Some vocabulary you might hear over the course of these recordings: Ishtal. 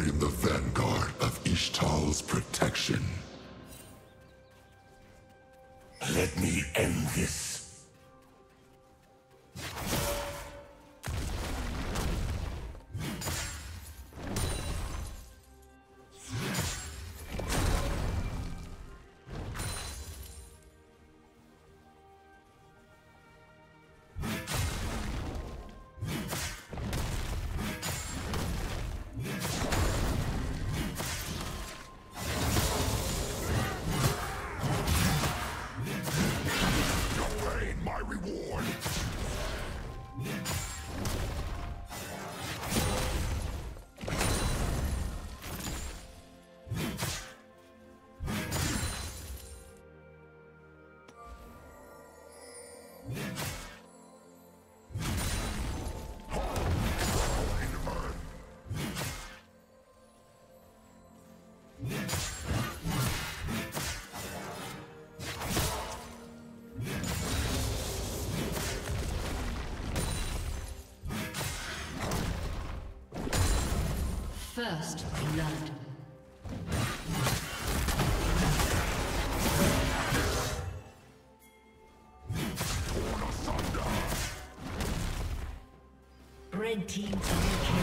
are in the vanguard of Ishtal's protection. Let me end this. First blood. Red team double kill.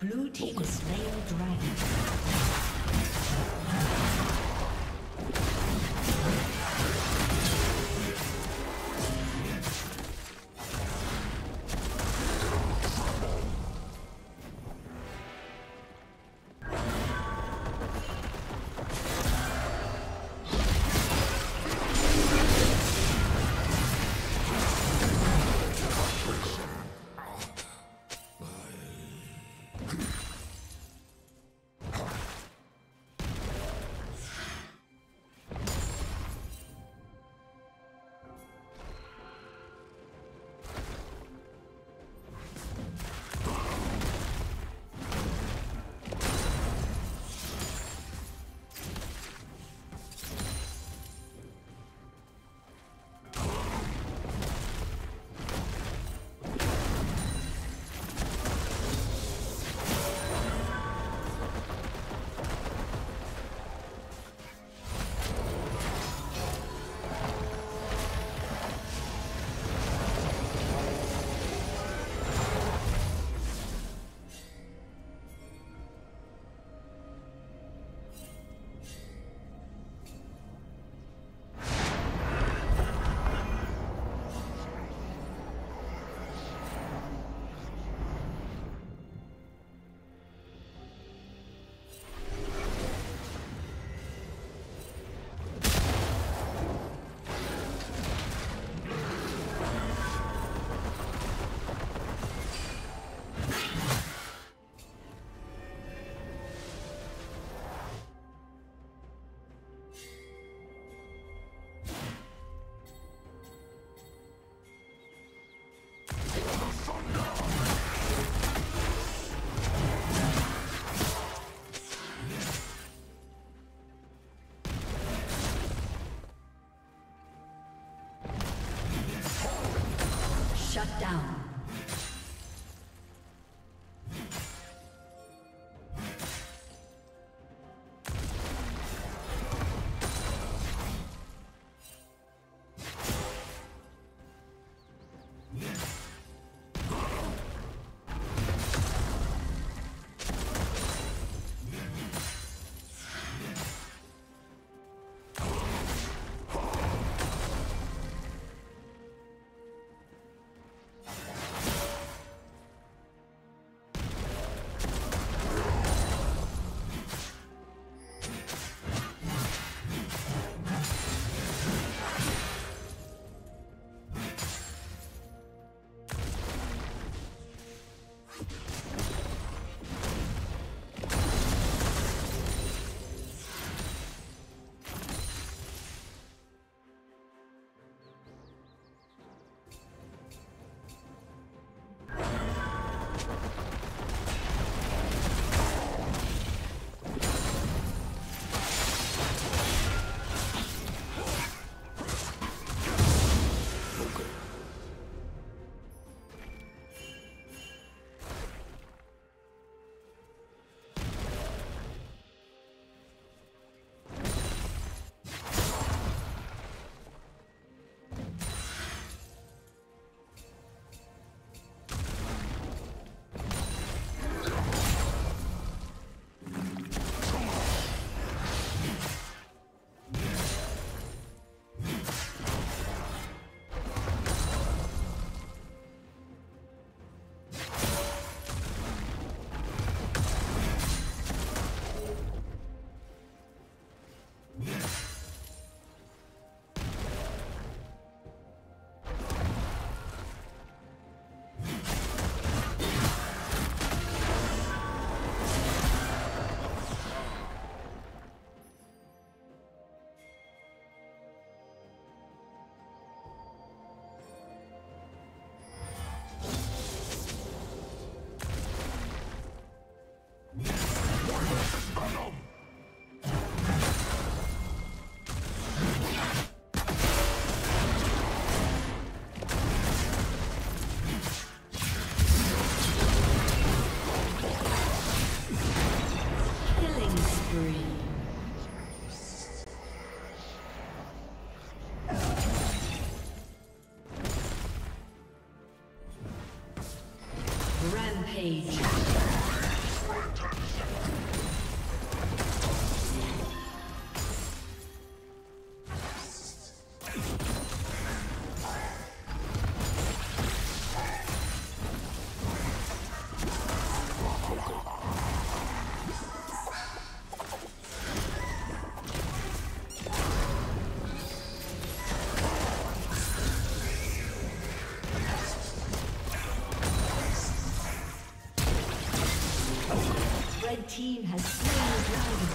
Blue team slain dragon. Shut down. The team has slain the dragon.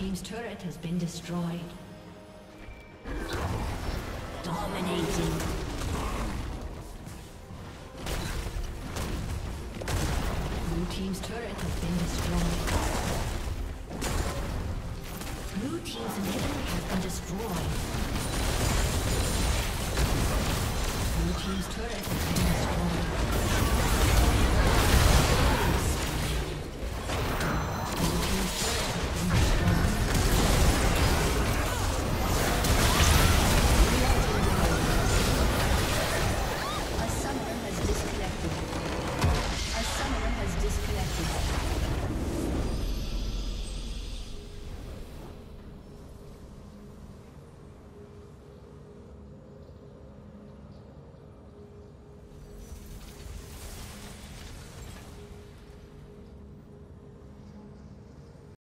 team's turret has been destroyed. Dominating. Team's turret has been destroyed. Blue team's inhibitor has been destroyed. Blue team's turret has been destroyed.